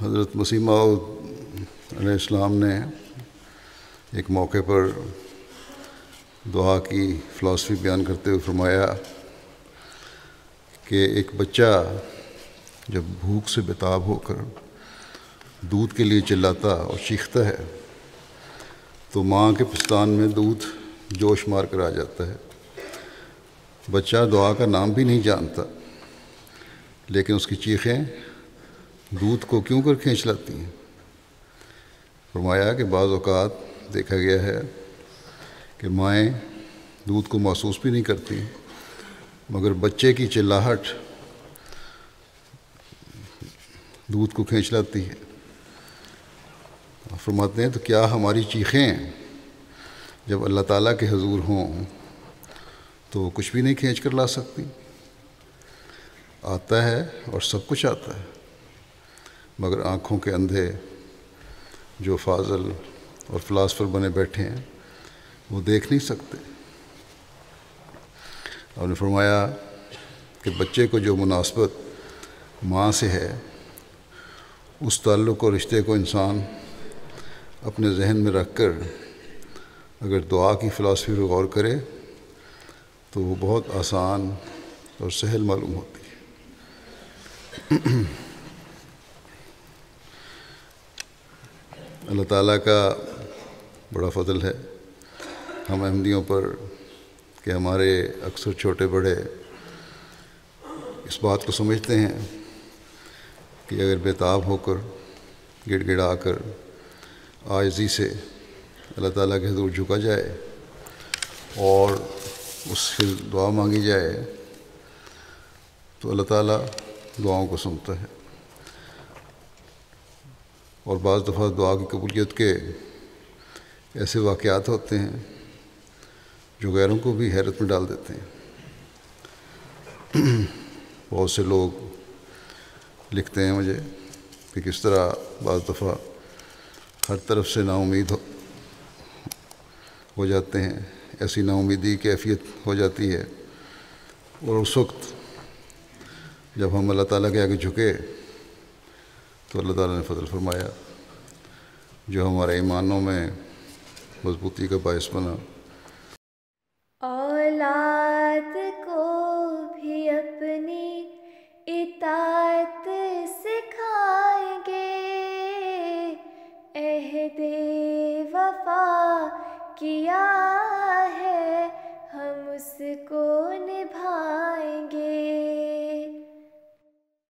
हज़रत मसीह موعود علیہ السلام ने एक मौके पर दुआ की फ़िलासफ़ी बयान करते हुए फरमाया कि एक बच्चा जब भूख से बेताब होकर दूध के लिए चिल्लाता और चीखता है तो माँ के पिस्तान में दूध जोश मार कर आ जाता है। बच्चा दुआ का नाम भी नहीं जानता, लेकिन उसकी चीखें दूध को क्यों कर खींच लाती हैं। फरमाया कि बाज़ औक़ात देखा गया है कि माएँ दूध को महसूस भी नहीं करती, मगर बच्चे की चिल्लाहट दूध को खींच लाती है। फरमाते हैं तो क्या हमारी चीखें जब अल्लाह ताला के हुजूर हों तो कुछ भी नहीं खींच कर ला सकती? आता है और सब कुछ आता है, मगर आँखों के अंधे जो फाजल और फ़िलासफ़र बने बैठे हैं वो देख नहीं सकते। आपने फरमाया कि बच्चे को जो मुनासबत माँ से है उस ताल्लुक़ और रिश्ते को इंसान अपने जहन में रख कर अगर दुआ की फ़िलासफ़ी पर गौर करे तो वो बहुत आसान और सहल मालूम होती है। अल्लाह ताला का बड़ा फ़ज़ल है हम अहमदियों पर कि हमारे अक्सर छोटे बड़े इस बात को समझते हैं कि अगर बेताब होकर गिड़गिड़ा कर आजिज़ी से अल्लाह ताला के हुज़ूर झुका जाए और उससे दुआ मांगी जाए तो अल्लाह ताला दुआओं को सुनता है। और बाज़ दफ़ा दुआ की कबूलियत के ऐसे वाक़यात होते हैं जो गैरों को भी हैरत में डाल देते हैं। बहुत से लोग लिखते हैं मुझे कि किस तरह बाज़ दफ़ा हर तरफ से नाउमीद हो जाते हैं, ऐसी नाउमीदी कैफियत हो जाती है। और उस वक्त जब हम अल्लाह ताला के आगे झुके तो अल्लाह ताला ने फ़ज़ल फरमाया जो हमारे ईमानों में मजबूती का बायस बना। औलाद को भी अपनी इताअत सिखाएंगे, अहदे वफा किया है हम उसको निभा